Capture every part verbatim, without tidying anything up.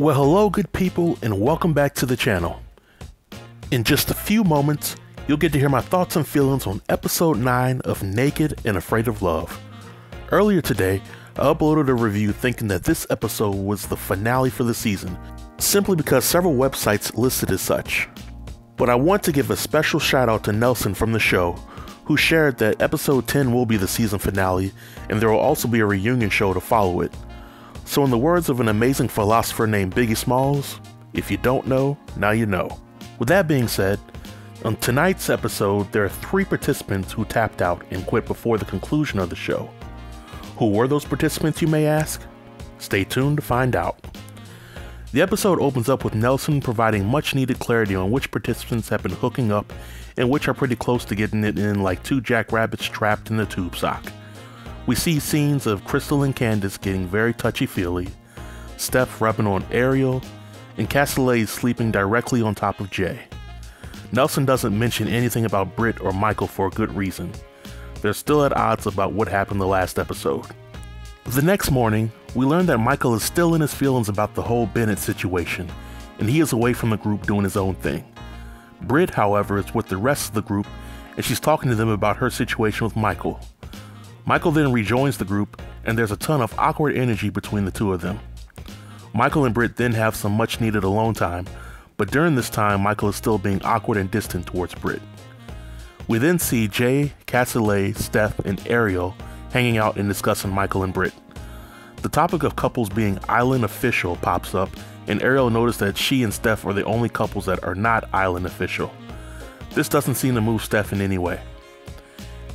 Well, hello good people, and welcome back to the channel. In just a few moments, you'll get to hear my thoughts and feelings on episode nine of Naked and Afraid of Love. Earlier today, I uploaded a review thinking that this episode was the finale for the season, simply because several websites listed as such. But I want to give a special shout out to Nelson from the show, who shared that episode ten will be the season finale, and there will also be a reunion show to follow it. So in the words of an amazing philosopher named Biggie Smalls, if you don't know, now you know. With that being said, on tonight's episode, there are three participants who tapped out and quit before the conclusion of the show. Who were those participants, you may ask? Stay tuned to find out. The episode opens up with Nelson providing much needed clarity on which participants have been hooking up and which are pretty close to getting it in, like two jackrabbits trapped in a tube sock. We see scenes of Crystal and Candace getting very touchy-feely, Steph rubbing on Ariel, and Castellet sleeping directly on top of Jay. Nelson doesn't mention anything about Britt or Michael for a good reason. They're still at odds about what happened the last episode. The next morning, we learn that Michael is still in his feelings about the whole Bennett situation, and he is away from the group doing his own thing. Britt, however, is with the rest of the group, and she's talking to them about her situation with Michael. Michael then rejoins the group, and there's a ton of awkward energy between the two of them. Michael and Britt then have some much needed alone time, but during this time Michael is still being awkward and distant towards Britt. We then see Jay, Castellet, Steph, and Ariel hanging out and discussing Michael and Britt. The topic of couples being island official pops up, and Ariel noticed that she and Steph are the only couples that are not island official. This doesn't seem to move Steph in any way.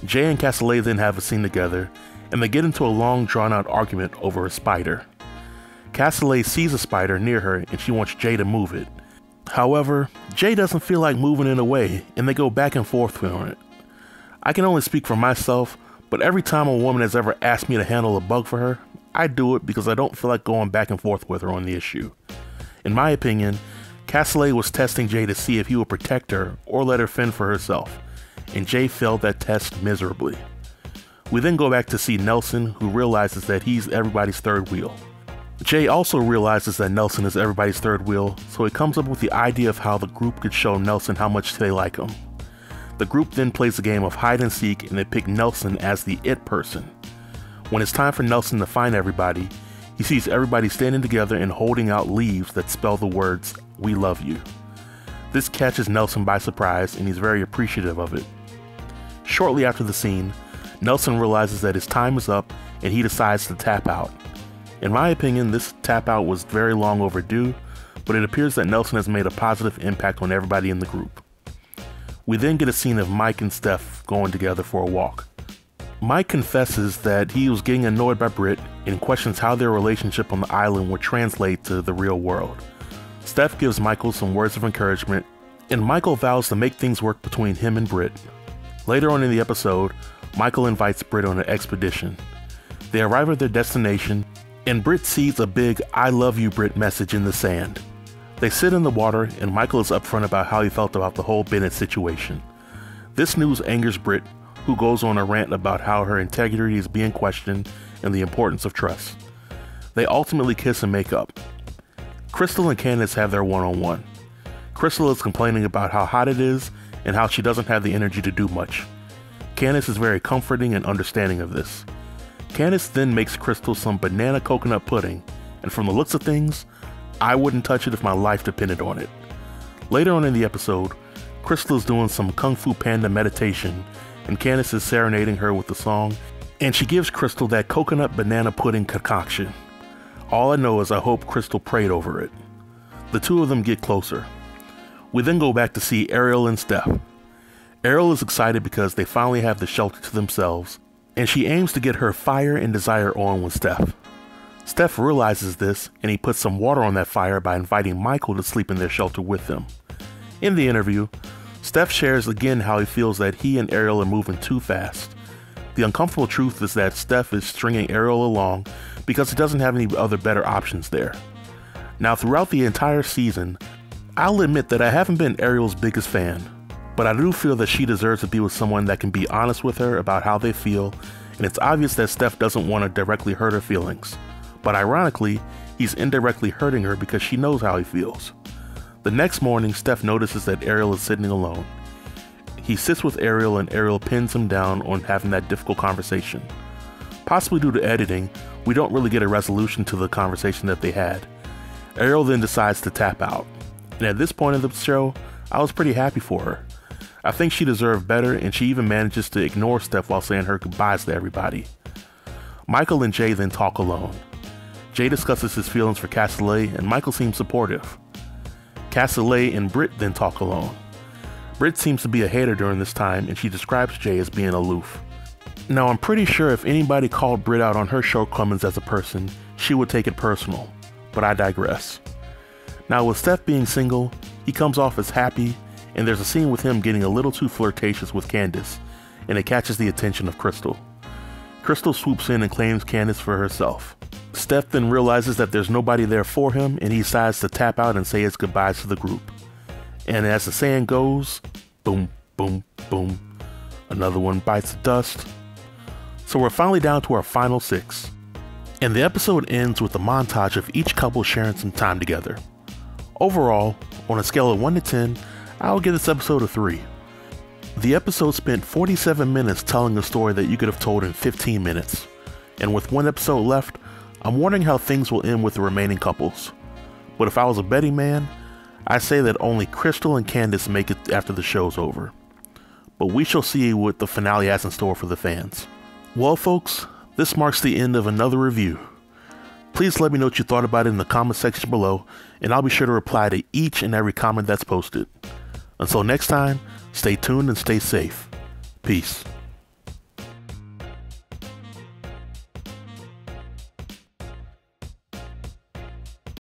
Jay and Castellet then have a scene together, and they get into a long drawn-out argument over a spider. Castellet sees a spider near her and she wants Jay to move it. However, Jay doesn't feel like moving it away, and they go back and forth on it. I can only speak for myself, but every time a woman has ever asked me to handle a bug for her, I do it because I don't feel like going back and forth with her on the issue. In my opinion, Castellet was testing Jay to see if he would protect her or let her fend for herself, and Jay failed that test miserably. We then go back to see Nelson, who realizes that he's everybody's third wheel. Jay also realizes that Nelson is everybody's third wheel, so he comes up with the idea of how the group could show Nelson how much they like him. The group then plays a game of hide and seek, and they pick Nelson as the it person. When it's time for Nelson to find everybody, he sees everybody standing together and holding out leaves that spell the words, "We love you." This catches Nelson by surprise, and he's very appreciative of it. Shortly after the scene, Nelson realizes that his time is up, and he decides to tap out. In my opinion, this tap out was very long overdue, but it appears that Nelson has made a positive impact on everybody in the group. We then get a scene of Mike and Steph going together for a walk. Mike confesses that he was getting annoyed by Britt and questions how their relationship on the island would translate to the real world. Steph gives Michael some words of encouragement, and Michael vows to make things work between him and Britt. Later on in the episode, Michael invites Britt on an expedition. They arrive at their destination, and Britt sees a big "I love you, Britt" message in the sand. They sit in the water, and Michael is upfront about how he felt about the whole Bennett situation. This news angers Britt, who goes on a rant about how her integrity is being questioned and the importance of trust. They ultimately kiss and make up. Crystal and Candace have their one-on-one. Crystal is complaining about how hot it is and how she doesn't have the energy to do much. Candace is very comforting and understanding of this. Candace then makes Crystal some banana coconut pudding, and from the looks of things, I wouldn't touch it if my life depended on it. Later on in the episode, Crystal is doing some Kung Fu Panda meditation, and Candace is serenading her with the song, and she gives Crystal that coconut banana pudding concoction. All I know is I hope Crystal prayed over it. The two of them get closer. We then go back to see Ariel and Steph. Ariel is excited because they finally have the shelter to themselves, and she aims to get her fire and desire on with Steph. Steph realizes this, and he puts some water on that fire by inviting Michael to sleep in their shelter with them. In the interview, Steph shares again how he feels that he and Ariel are moving too fast. The uncomfortable truth is that Steph is stringing Ariel along because he doesn't have any other better options there. Now, throughout the entire season, I'll admit that I haven't been Ariel's biggest fan, but I do feel that she deserves to be with someone that can be honest with her about how they feel, and it's obvious that Steph doesn't want to directly hurt her feelings. But ironically, He's indirectly hurting her because she knows how he feels. The next morning, Steph notices that Ariel is sitting alone. He sits with Ariel and Ariel pins him down on having that difficult conversation. Possibly due to editing, we don't really get a resolution to the conversation that they had. Ariel then decides to tap out. And at this point of the show, I was pretty happy for her. I think she deserved better, and she even manages to ignore Steph while saying her goodbyes to everybody. Michael and Jay then talk alone. Jay discusses his feelings for Castelet, and Michael seems supportive. Castelet and Britt then talk alone. Britt seems to be a hater during this time, and she describes Jay as being aloof. Now, I'm pretty sure if anybody called Britt out on her shortcomings as a person, she would take it personal, but I digress. Now, with Steph being single, he comes off as happy, and there's a scene with him getting a little too flirtatious with Candace, and it catches the attention of Crystal. Crystal swoops in and claims Candace for herself. Steph then realizes that there's nobody there for him, and he decides to tap out and say his goodbyes to the group. And as the saying goes, boom, boom, boom, another one bites the dust. So we're finally down to our final six. And the episode ends with a montage of each couple sharing some time together. Overall, on a scale of one to ten, I'll give this episode a three. The episode spent forty-seven minutes telling a story that you could have told in fifteen minutes. And with one episode left, I'm wondering how things will end with the remaining couples. But if I was a betting man, I'd say that only Crystal and Candace make it after the show's over. But we shall see what the finale has in store for the fans. Well folks, this marks the end of another review. Please let me know what you thought about it in the comment section below, and I'll be sure to reply to each and every comment that's posted. Until next time, stay tuned and stay safe. Peace.